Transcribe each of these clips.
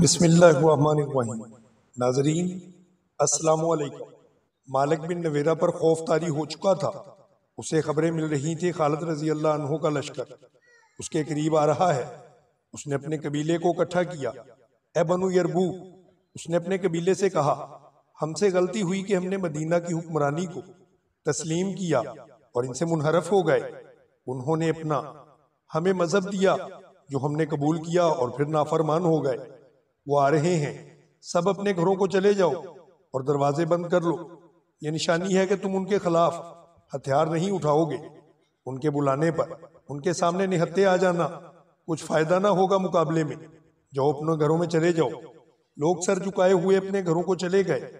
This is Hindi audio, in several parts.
बिस्मिल्लाहिर्रहमानिर्रहीम। नाजरीन अस्सलामुअलैकुम। मालिक बिन नवेरा पर खौफ तारी हो चुका था। उसे खबरें मिल रही थी खालिद रजी अल्लाह अन्हु का लश्कर उसके करीब आ रहा है। उसने अपने कबीले को इकट्ठा किया। ए बनु यरबू, उसने अपने कबीले से कहा, हमसे गलती हुई कि हमने मदीना की हुक्मरानी को तस्लीम किया और इनसे मुनहरफ हो गए। उन्होंने अपना हमें मजहब दिया जो हमने कबूल किया और फिर नाफरमान हो गए। वो आ रहे हैं, सब अपने घरों को चले जाओ और दरवाजे बंद कर लो। ये निशानी है कि तुम उनके खिलाफ हथियार नहीं उठाओगे। उनके बुलाने पर उनके सामने निहत्ते आ जाना, कुछ फायदा ना होगा मुकाबले में। जाओ अपने घरों में चले जाओ। लोग सर झुकाए हुए अपने घरों को चले गए।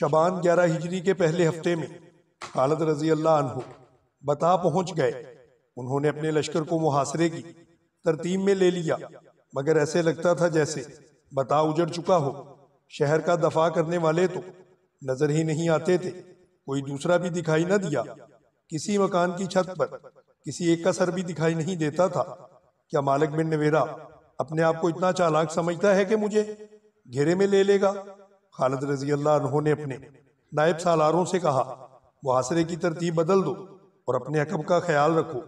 शबान 11 हिजरी के पहले हफ्ते में खालिद रजी अल्लाह अन्हु बता पहुंच गए। उन्होंने अपने लश्कर को मुहासरे की तरतीब में ले लिया, मगर ऐसे लगता था जैसे बता उजड़ चुका हो। शहर का दफा करने वाले तो नजर ही नहीं आते थे। कोई दूसरा भी दिखाई न दिया। किसी मकान की छत पर किसी एक का सर भी दिखाई नहीं देता था। क्या मालिक बिन नवेरा अपने आप को इतना चालाक समझता है कि मुझे घेरे में ले लेगा? खालिद रजी अल्लाह अन्हु ने अपने नायब सालारों से कहा, मुहासरे की तरतीब बदल दो और अपने अकब का ख्याल रखो।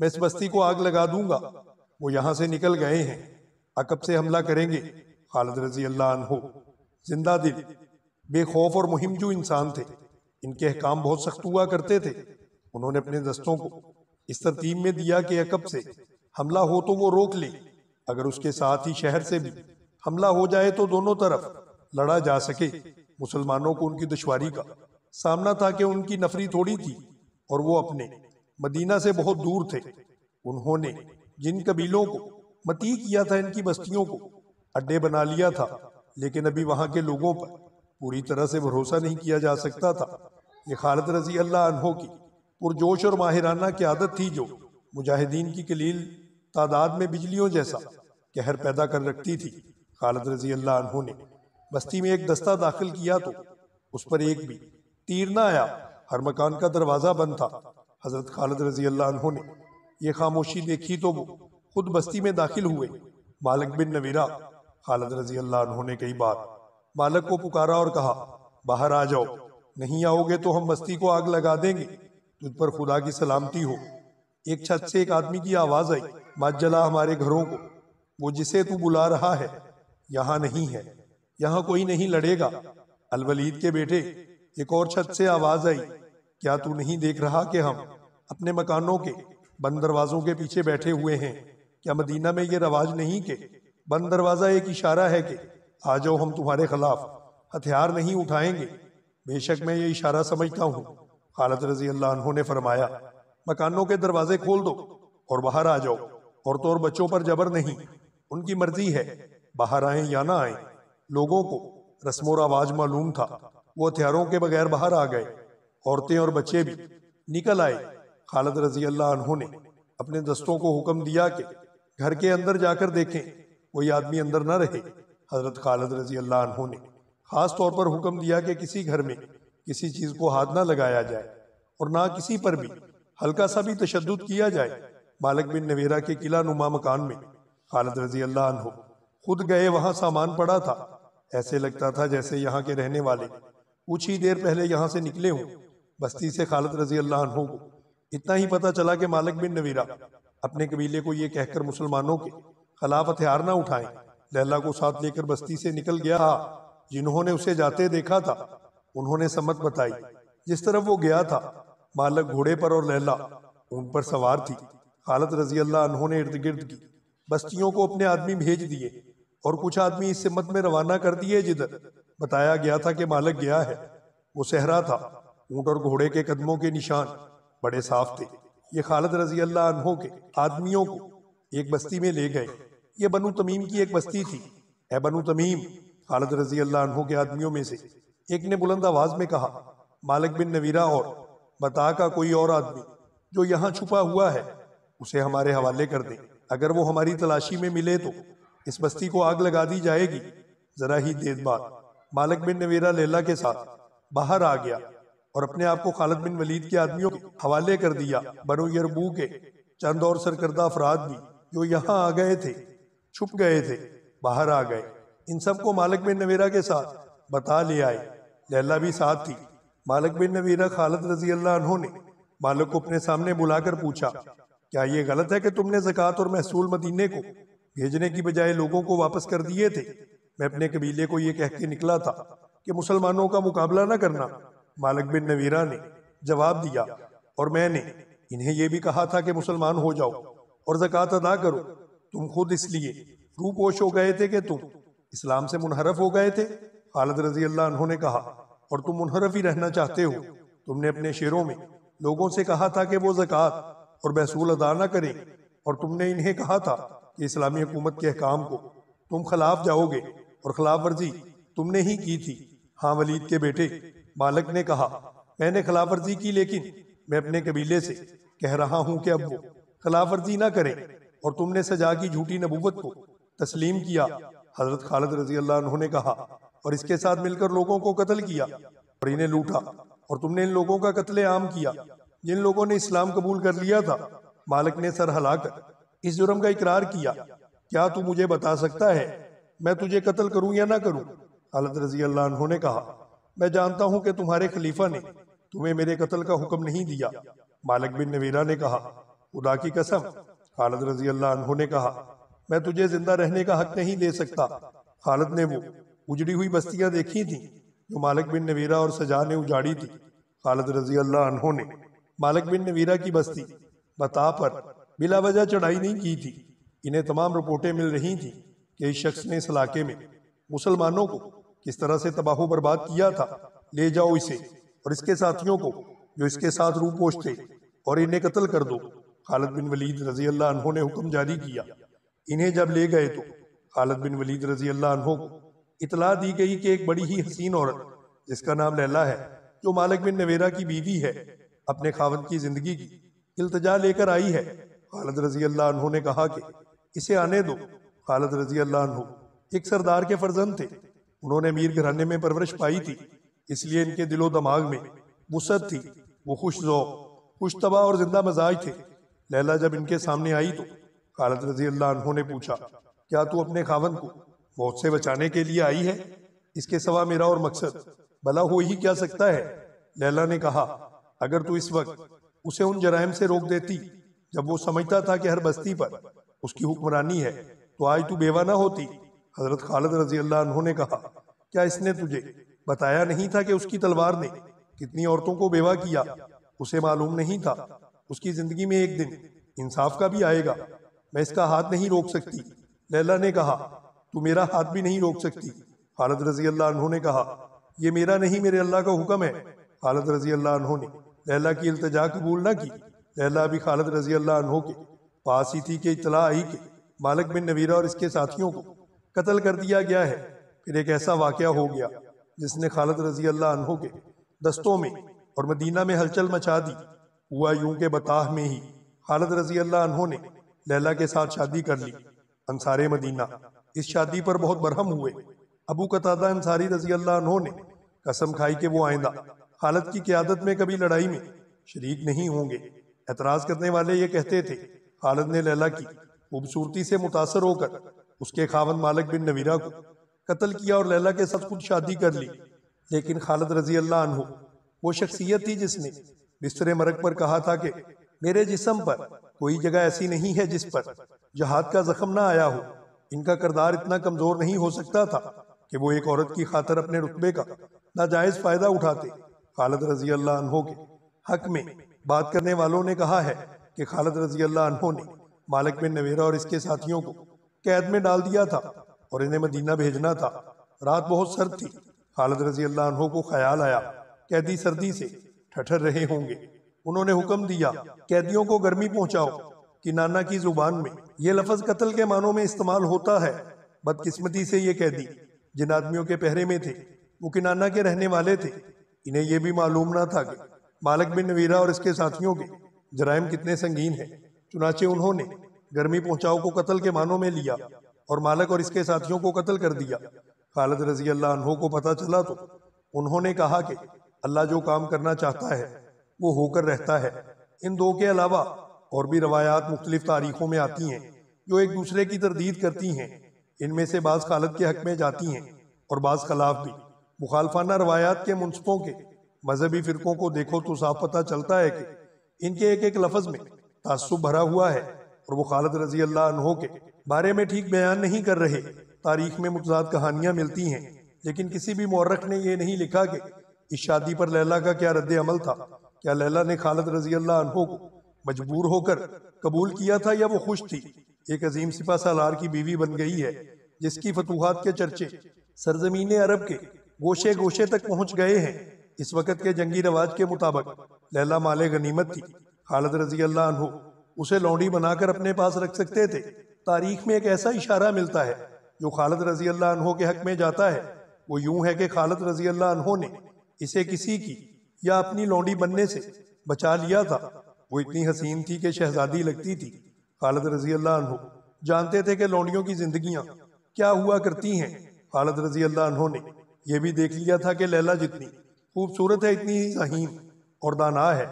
मैं इस बस्ती को आग लगा दूंगा। वो यहाँ से निकल गए हैं, अकब से हमला करेंगे। खालिद रजी अल्लाह अन्हु जिंदा दिल, बेखौफ और मुहिमजू इंसान थे। इनके अहकाम बहुत सख्त हुआ करते थे। उन्होंने अपने दस्तों को इस तरतीब में दिया कि अकब से हमला हो तो वो रोक ले, अगर उसके साथ ही शहर से भी हमला हो जाए तो दोनों तरफ लड़ा जा सके। मुसलमानों को उनकी दुश्वारी का सामना था कि उनकी नफरी थोड़ी थी और वो अपने मदीना से बहुत दूर थे। उन्होंने जिन कबीलों को मती किया था, इनकी बस्तियों को अड्डे बना लिया था, लेकिन अभी वहाँ के लोगों पर पूरी तरह से भरोसा नहीं किया जा सकता था। ये खालिद रजी अल्लाह अन्हो की पुरजोश और माहिराना की आदत थी जो मुजाहिदीन की कलील तादाद में बिजलियों जैसा कहर पैदा कर रखती थी। खालिद रजी अल्लाह अन्हु ने बस्ती में एक दस्ता दाखिल किया तो उस पर एक भी तीर न आया। हर मकान का दरवाज़ा बंद था। हज़रत खालिद रजी अल्लाह अन्हु ने यह खामोशी देखी तो वो खुद बस्ती में दाखिल हुए। मालिक बिन नवेरा, खालिद रजी अल्लाह अन्हु ने कई बार मालिक को पुकारा और कहा, बाहर आ जाओ, नहीं आओगे तो हम बस्ती को आग लगा देंगे। तुझ पर खुदा की सलामती हो। एक छत से एक आदमी की आवाज़ आई, मत जला हमारे घरों को। वो जिसे तू बुला रहा है यहाँ नहीं है, यहाँ कोई नहीं लड़ेगा। अलवलीद के बेटे, एक और छत से आवाज आई, क्या तू नहीं देख रहा कि हम अपने मकानों के बंद दरवाजों के पीछे बैठे हुए हैं? क्या मदीना में ये रवाज नहीं कि बंद दरवाजा एक इशारा है कि आ जाओ, हम तुम्हारे खिलाफ हथियार नहीं उठाएंगे? बेशक मैं ये इशारा समझता हूँ। खालिद रजी अल्लाह अन्हु ने फरमाया, मकानों के दरवाजे खोल दो और बाहर आ जाओ। औरतों और बच्चों पर जबर नहीं, उनकी मर्जी है बाहर आए या ना आए। लोगों को रस्म और आवाज मालूम था। वो हथियारों के बगैर बाहर आ गए। औरतें और बच्चे भी निकल आए। खालिद रजी अल्लाह अन्हु ने अपने दस्तों को हुक्म दिया कि घर के अंदर जाकर देखें, कोई आदमी अंदर ना रहे। हजरत खालिद रजी अल्लाह अन्हु ने खास तौर पर हुक्म दिया कि किसी घर में किसी चीज़ को हाथ ना लगाया जाए और ना किसी पर भी हल्का सा भी तशद्दुद किया जाए। मालिक बिन नवेरा के किला नुमा मकान में खालिद रजी अल्लाह अन्हु खुद गए। वहाँ सामान पड़ा था। ऐसे लगता था जैसे यहाँ के रहने वाले कुछ ही देर पहले यहाँ से निकले हों। बस्ती से खालिद रजी अल्लाह अन्हु को इतना ही पता चला कि मालिक बिन नवेरा अपने कबीले को ये कहकर मुसलमानों के खिलाफ हथियार ना उठाएं, लैला को साथ लेकर बस्ती से निकल गया। जिन्होंने उसे जाते देखा था उन्होंने सम्मत बताई। जिस तरफ वो गया था, मालिक घोड़े पर और लैला ऊंट पर सवार थी। खालिद रजी अल्लाह अन्हु ने इर्द गिर्द की बस्तियों को अपने आदमी भेज दिए और कुछ आदमी इस सिमत में रवाना कर दिए जिधर बताया गया था कि मालिक गया है। वो सहरा था। ऊँट और घोड़े के कदमों के निशान बड़े साफ थे। ये खालिद रजी अल्लाह अन्हु के आदमियों को एक बस्ती में ले गए। ये बनु तमीम की एक बस्ती थी। ए बनु तमीम, खालिद रजी अल्लाह अन्हु के आदमियों में से एक ने बुलंद आवाज़ में कहा, मालिक बिन नवेरा और बता का कोई और आदमी जो यहाँ छुपा हुआ है, उसे हमारे हवाले कर दें। अगर वो हमारी तलाशी में मिले तो इस बस्ती को आग लगा दी जाएगी। जरा ही देर बाद मालिक बिन नवेरा लैला के साथ बाहर आ गया और अपने आप को खालिद बिन वलीद के आदमियों के हवाले कर दिया। बनु यरबू के चंद और सरकर्दा अफराद भी जो यहाँ आ गए थे, छुप गए थे, बाहर आ गए। इन सबको मालिक बिन नवीरा के साथ बता ले आए। लैला भी साथ थी। मालिक बिन नवीरा खालिद रजी अल्लाह अन्हु ने मालिक को अपने सामने बुलाकर पूछा, क्या ये गलत है कि तुमने ज़कात और महसूल मदीने को भेजने की बजाय लोगों को वापस कर दिए थे? मैं अपने कबीले को ये कह के निकला था कि मुसलमानों का मुकाबला न करना। मालिक बिन नवीरा ने जवाब दिया, और मैंने इन्हें यह भी कहा था कि मुसलमान हो जाओ और ज़कात अदा करो। तुम खुद इसलिए रूपोश हो गए थे कि तुम इस्लाम से मुनहरफ हो गए थे। खालिद रजी अल्लाह अन्हु ने कहा, और तुम मुनहरफ ही रहना चाहते हो। तुमने अपने शेरों में लोगों से कहा था कि वो ज़कात और महसूल अदा न करें, और तुमने इन्हें कहा था कि इस्लामी हुकूमत के अहकाम को तुम खिलाफ जाओगे, और खिलाफ वर्जी तुमने ही की थी। हाँ, वलीद के बेटे मालिक ने कहा, मैंने खिलाफ वर्जी की, लेकिन मैं अपने कबीले से कह रहा हूँ कि अब वो खिलाफ वर्जी ना करें, और तुमने सजा की झूठी नबूवत को तस्लीम किया। हजरत खालिद रजी अल्लाह अन्हु ने कहा, और इसके साथ मिलकर लोगों को कत्ल किया और इन्हें लूटा, और तुमने इन लोगों का कत्ले आम किया जिन लोगों ने इस्लाम कबूल कर लिया था। मालिक ने सर हिलाकर इस जुर्म का इकरार किया। क्या तू मुझे बता सकता है मैं तुझे कत्ल करूं या ना करूं? खालिद रजी अल्लाह अन्हु ने कहा, मैं जानता हूं कि तुम्हारे खलीफा ने तुम्हें मेरे कत्ल का हुक्म नहीं दिया। मालिक बिन नवीरा ने कहा, खुदा की कसम। खालिद रजी अल्लाह अन्हु ने कहा, मैं तुझे जिंदा रहने का हक नहीं दे सकता। खालिद ने वो उजड़ी हुई बस्तियां देखी थी जो मालिक बिन नवीरा और सजा ने उजाड़ी थी। खालिद रजी अल्लाह अन्हु ने मालिक बिन नवीरा की बस्ती बता पर बिला वजह चढ़ाई नहीं की थी। इन्हें तमाम रिपोर्टें मिल रही थी कि इस शख्स ने इस इलाके में मुसलमानों को किस तरह से तबाह बर्बाद किया था। ले जाओ इसे और इसके साथियों को जो इसके साथ रूपोश थे, और इन्हें कत्ल कर दो। खालिद बिन वलीद रजी अल्लाह अन्हु ने हुक्म जारी किया। इन्हें जब ले गए तो खालिद बिन वलीद रजी अल्लाह अन्हु को इतला दी गई कि एक बड़ी ही हसीन औरत जिसका नाम लैला है, जो मालिक बिन नवीरा की बीवी है, अपने खावंद की जिंदगी की इल्तजा लेकर आई है। खालिद रजी अल्लाह अन्हु ने कहा कि इसे आने दो। खालिद रजी अल्लाह अन्हु एक सरदार के फर्जंद थे। उन्होंने अमीर घराने में परवरिश पाई थी, इसलिए इनके दिलो दिमाग में वुसअत थी। वो खुशज़ौक़, खुशतबा और जिंदा मजाज थे। लैला जब इनके सामने आई तो खालिद रजी अल्लाह अन्हु ने पूछा, क्या तू अपने खावन को मौत से बचाने के लिए आई है? इसके सिवा मेरा और मकसद भला हो ही क्या सकता है? लैला ने कहा, अगर तू इस वक्त उसे उन जराइम से रोक देती जब वो समझता था कि हर बस्ती पर उसकी हुक्मरानी है, तो आज तू बेवा ना होती। हजरत खालिद रजी अल्लाह अन्हु ने कहा, क्या इसने तुझे बताया नहीं था कि उसकी तलवार ने कितनी औरतों को बेवा किया? उसे मालूम नहीं था उसकी जिंदगी में एक दिन इंसाफ का भी आएगा। मैं इसका हाथ नहीं रोक सकती। लैला ने कहा, तू मेरा हाथ भी नहीं रोक सकती। खालिद रजी अल्लाह अन्हु ने कहा, ये मेरा नहीं, मेरे अल्लाह का हुक्म है। खालिद रजी अल्लाह अन्हु ने लैला की इल्तजा कबूल न की। लैला भी खालिद रजी अल्लाह अन्हु के पास ही थी कि इतला आई कि मालिक बिन नवीरा और इसके साथियों को कत्ल कर दिया गया है। फिर एक ऐसा वाकया हो गया जिसने खालिद रजी अल्लाह अन्हु के दस्तों में और मदीना में हलचल मचा दी। हुआ यूं के बताह में ही खालिद रजी अल्लाह अन्हु ने लैला के साथ शादी कर ली। अंसारे मदीना इस शादी पर बहुत बरहम हुए। अबू कतादा अंसारी रजी अल्लाह अन्हु ने कसम खाई कि वो आइंदा खालिद की क़यादत में कभी लड़ाई में शरीक नहीं होंगे। एतराज़ करने वाले ये कहते थे, खालिद ने लैला की खूबसूरती से मुतासर होकर उसके खावन मालिक बिन नवीरा को कत्ल किया और लैला के साथ खुद शादी कर ली। लेकिन खालिद रजी अल्लाह अन्हु वो शख्सियत थी जिसने बिस्तर मरग पर कहा था कि मेरे जिस्म पर कोई जगह ऐसी नहीं है जिस पर जहाद का जख्म ना आया हो। इनका किरदार इतना कमज़ोर नहीं हो सकता था कि वो एक औरत की खातर अपने रुतबे का नाजायज़ फ़ायदा उठाते। खालिद रजी अल्लाह अन्हु के हक में बात करने वालों ने कहा है कि खालिद रजी अल्लाह अन्हु ने मालिक बिन नवीरा और इसके साथियों को कैद में डाल दिया था और इन्हें मदीना भेजना था। रात बहुत सर्द थी। खालिद रजी अल्लाह अन्हु को ख्याल आया कैदी सर्दी से ठठर रहे होंगे। उन्होंने हुक्म दिया, कैदियों को गर्मी पहुँचाओ, कि नाना की जुबान में ये लफ्ज़ कत्ल के मानों में इस्तेमाल होता है। बदकिस्मती से ये कैदी जिन आदमियों के पहरे में थे वो कि नाना के रहने वाले थे। इन्हें यह भी मालूम ना था कि मालिक बिन नवीरा और इसके साथियों के जराइम कितने संगीन हैं। चुनाचे उन्होंने गर्मी पहुँचाओ को कत्ल के मानों में लिया और मालिक और इसके साथियों को कत्ल कर दिया। खालिद रजी अल्लाह अन्हु को पता चला तो उन्होंने कहा कि अल्लाह जो काम करना चाहता है वो होकर रहता है। इन दो के अलावा और भी रवायात मुख्तलिफ तारीखों में आती हैं जो एक दूसरे की तरदीद करती हैं। इनमें से बाज़ खालद के हक़ में जाती हैं और बाज़ खिलाफ भी। मुखालफाना रवायात के मुनसिपों के मजहबी फ़िरक़ों को देखो तो साफ पता चलता है कि इनके एक एक लफ्ज़ में तासुब भरा हुआ है और वो खालिद रजी अल्लाह अन्हो के बारे में ठीक बयान नहीं कर रहे। तारीख में मुतज़ाद कहानियाँ मिलती हैं, लेकिन किसी भी मौरख ने यह नहीं लिखा कि इस शादी पर लैला का क्या रद्द अमल था। क्या लैला ने खालिद रजी अल्लाह अन्हो को मजबूर होकर कबूल किया था या वो खुश थी? एक अजीम सिपा सालार की बीवी बन गई है जिसकी फतूहात के चर्चे सरजमीन अरब के गोशे गोशे तक पहुंच गए हैं। इस वक्त के जंगी रवाज के मुताबिक लैला माले गनीमत थी। खालिद रजी अल्लाह अन्हो उसे लौंडी बनाकर अपने पास रख सकते थे। तारीख में एक ऐसा इशारा मिलता है जो खालिद रजी अल्लाह अन्हो के हक में जाता है। वो यूं है कि खालिद रजी अल्लाह अन्हो ने इसे किसी की या अपनी लौंडी बनने से बचा लिया था। वो इतनी हसीन थी कि शहजादी लगती थी। खालिद रजी अल्लाह अन्हो जानते थे कि लौंडियों की जिंदगियां क्या हुआ करती हैं। खालिद रजी अल्लाह अन्हो ने यह भी देख लिया था कि लैला जितनी खूबसूरत है इतनी ही ज़हीन और दाना है।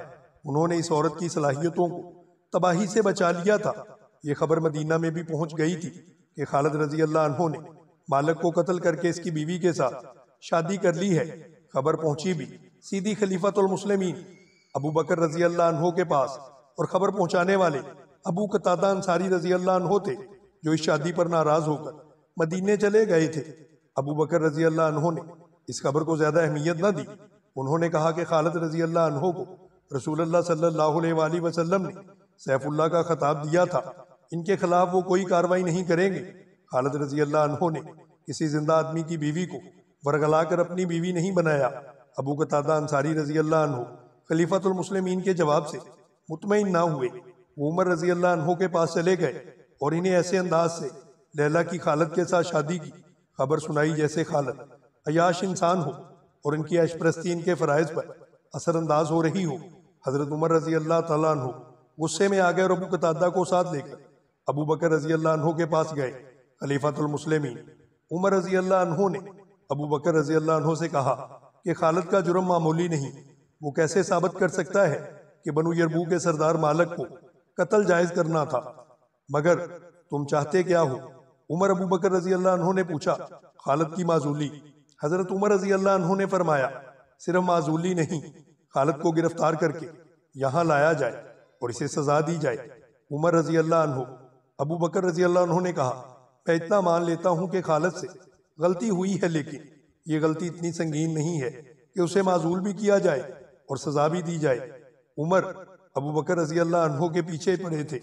उन्होंने इस औरत की सलाहियतों को तबाही से बचा लिया था। ये खबर मदीना में भी पहुंच गई थी कि खालिद रजी अल्लाह अन्हो ने मालिक को कत्ल करके इसकी बीवी के साथ शादी कर ली है। खबर पहुंची भी सीधी खलीफतुल मुस्लिमीन अबू बकर रजी अल्लाह अन्हो के पास, और खबर पहुंचाने वाले अबू कतादा अंसारी रजी अल्लाह अन्हो थे जो इस शादी पर नाराज होकर मदीने चले गए थे। अबू बकर रजी अल्लाह अन्हो ने इस खबर को ज़्यादा अहमियत न दी। उन्होंने कहा कि खालिद रजी अल्लाह अन्हो को रसूलुल्लाह सल्लल्लाहु अलैहि वसल्लम ने सैफुल्लाह का खिताब दिया था, इनके खिलाफ वो कोई कार्रवाई नहीं करेंगे। खालिद रजी अल्लाह अन्हो ने किसी जिंदा आदमी की बीवी को वरगला कर अपनी बीवी नहीं बनाया। अबू कतादा अंसारी रजी अल्लाह अन्हो खलीफतुल मुस्लिमीन के जवाब से मुतमईन ना हुए। उमर रजी अल्लाह अन्हो के पास चले गए और इन्हें ऐसे अंदाज से लैला की खालिद के साथ शादी की खबर सुनाई जैसे खालिद अयाश इंसान हो और इनकी ऐशप्रस्ती इनके फ़राइज़ पर असरअंदाज हो रही हो। हज़रत उमर रजी अल्लाह तआला अन्हो गुस्से में आ गए और अबू कतादा को साथ लेकर अबू बकर रजी अल्लाह अन्हो के पास गए। खलीफतुल मुस्लिमीन उमर रजी अल्लाह अन्हो ने अबू बकर रजी अल्लाह अन्हो से कहा कि खालिद का जुर्म मामूली नहीं, वो कैसे साबित कर सकता है कि बनु यरबू के सरदार मालिक को कत्ल जायज़ करना था। मगर तुम चाहते क्या हो? उमर अबू बकर रजी अल्लाह अन्हो ने पूछा। खालिद की माजूली। हज़रत उमर रजी अल्लाह अन्हो ने फरमाया, सिर्फ माजूली नहीं, खालिद को गिरफ्तार करके यहाँ लाया जाए और इसे सजा दी जाए। उमर रजी अल्लाह अन्हो अबू बकर रजी अल्लाह अन्हो ने कहा, मैं इतना मान लेता हूँ कि खालिद से गलती हुई है, लेकिन ये गलती इतनी संगीन नहीं है कि उसे माजूल भी किया जाए और सजा भी दी जाए। उमर अबू बकर रजी अल्लाह अन्हो के पीछे पड़े थे।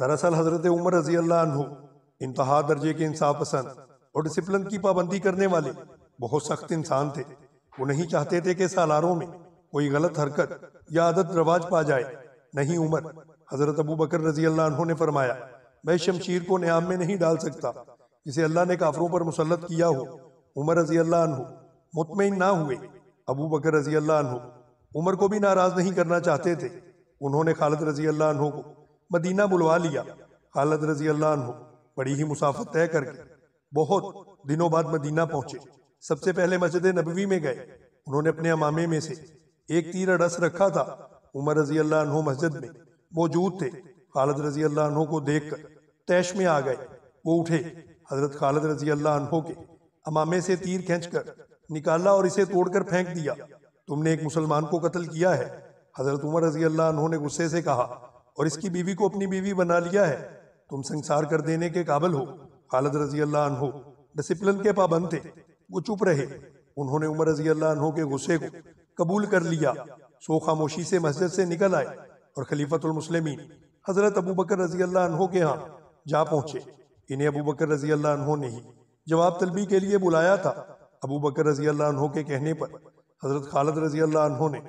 दरअसल हज़रत उमर रजी अल्लाह अन्हो इंतहा दर्जे के इंसाफ पसंद और डिसिप्लिन की पाबंदी करने वाले बहुत सख्त इंसान थे। वो नहीं चाहते थे कि सालारों में कोई गलत हरकत या आदत रवाज पा जाए। नहीं उमर, हज़रत अबू बकर रजी अल्लाह अन्हो ने फरमाया, मैं शमशीर को नियाम में नहीं डाल सकता जिसे अल्लाह ने काफरों पर मुसलत किया हो। उमर रजी अल्लाह अन्हो मुतमईन ना हुए। अबू बकर रजी अल्लाह अन्हो उमर को भी नाराज़ नहीं करना चाहते थे। उन्होंने खालिद रजी अल्लाह अन्हो को मदीना बुलवा लिया। खालिद रजी अल्लाह अन्हो बड़ी ही मुसाफत तय करके बहुत दिनों बाद मदीना पहुंचे। सबसे पहले मस्जिद नबवी में गए। उन्होंने अपने अमामे में से एक तीर अडस रखा था। उमर रजी अल्लाह अन्हो मस्जिद में मौजूद थे। खालिद रजी अल्लाह अन्हो को देखकर तैश में आ गए। वो उठे, हज़रत खालिद रजी अल्लाह अन्हो के अमामे से तीर खींचकर निकाला और इसे तोड़कर फेंक दिया। तुमने एक मुसलमान को कत्ल किया है। हज़रत उमर रजी अल्लाह अन्हो ने गुस्से से कहा, और इसकी बीवी को अपनी बीवी बना लिया है। तुम संसार कर देने के काबिल हो। खालिद रजी अल्लाह अन्हो डिसिप्लिन के पाबंद थे। वो चुप रहे। उन्होंने उमर रजी अल्लाह अन्हो के गुस्से को कबूल कर लिया। सो खामोशी से मस्जिद से निकल आए और खलीफतुल मुस्लिमीन हज़रत अबू बकर रजी अल्लाह अन्हो के यहाँ जा पहुँचे। इन्हें अबू बकर रजी अल्लाह अन्हो ने ही जवाब तलबी के लिए बुलाया था। अबू बकर रजी अल्लाह अन्हो के कहने पर हज़रत खालिद रजी अल्लाह अन्हो ने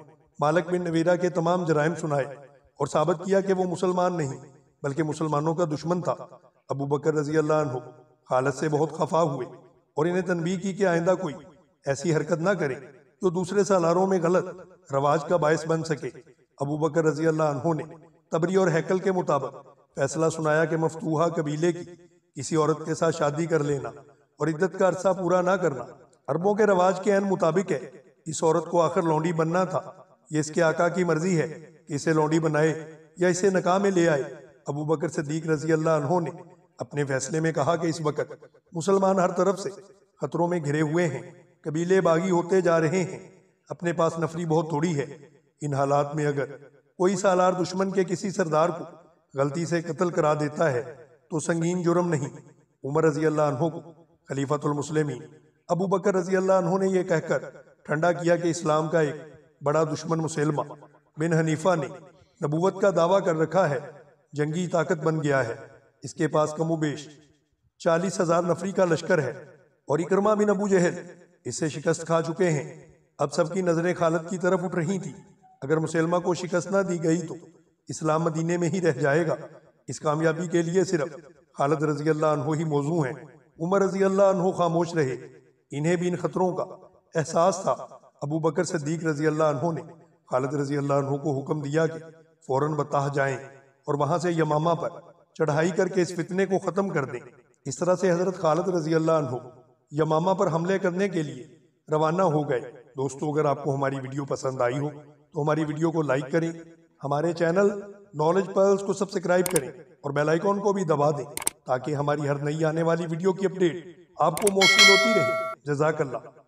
मालिक बिन नवीरा के तमाम जराइम सुनाए और साबित किया कि वो मुसलमान नहीं बल्कि मुसलमानों का दुश्मन था। अबू बकर रजी अल्लाह अन्हो खालिद से बहुत खफा हुए और इन्हें तनबीह की कि आइंदा कोई ऐसी हरकत ना करे जो दूसरे सालारों में गलत रवाज का बायस बन सके। अबू बकर रजी अल्लाह अन्हो ने तबरी और हैकल के मुताबिक फैसला सुनाया कि मफतूहा कबीले की किसी औरत के साथ शादी कर लेना और इद्दत का अरसा पूरा ना करना अरबों के रवाज के ऐन मुताबिक है। इस औरत को आखिर लौंडी बनना था। ये इसके आका की मर्जी है कि इसे लौंडी बनाए या इसे नकाह में ले आए। अबू बकर सिद्दीक रजी अल्लाह अन्हो ने अपने फैसले में कहा कि इस वक्त मुसलमान हर तरफ से खतरों में घिरे हुए हैं, कबीले बागी होते जा रहे हैं, अपने पास नफरी बहुत थोड़ी है। इन हालात में अगर कोई सालार दुश्मन के किसी सरदार को गलती से कत्ल करा देता है तो संगीन जुर्म नहीं। उमर रजी अल्लाह अन्हो को खलीफतुल मुस्लिमीन अबू बकर रजी अल्लाह अन्हो ने यह कहकर ठंडा किया कि इस्लाम का एक बड़ा दुश्मन मुसैलिमा बिन हनीफा ने नबूवत का दावा कर रखा है, जंगी ताकत बन गया है, इसके पास कमोबेश 40,000 नफरी का लश्कर है और इकरमा बिन अबू जहल इससे शिकस्त खा चुके हैं। अब सबकी नजरें खालिद की तरफ उठ रही थी। अगर मुसैलिमा को शिकस्त ना दी गई तो इस्लाम मदीने में ही रह जाएगा। इस कामयाबी के लिए सिर्फ खालिद रजी अल्लाह अन्हो ही मौजू हैं। उमर रजी अल्लाह अन्हो खामोश रहे, इन्हें भी इन खतरों का एहसास था। अबू बकर सिद्दीक रजी अल्लाह अन्हो ने खालिद रजी अल्लाह अन्हो को हुक्म दिया कि फौरन बताह जाएं और वहां से यमामा पर चढ़ाई करके इस फितने को खत्म कर दें। इस तरह से हजरत खालिद रजी अल्लाह अन्हो यमामा पर हमले करने के लिए रवाना हो गए। दोस्तों, अगर आपको हमारी वीडियो पसंद आई हो तो हमारी वीडियो को लाइक करें, हमारे चैनल नॉलेज पर्ल्स को सब्सक्राइब करें और बेल आइकॉन को भी दबा दें ताकि हमारी हर नई आने वाली वीडियो की अपडेट आपको मौसूल होती रहे। जज़ाकल्लाह।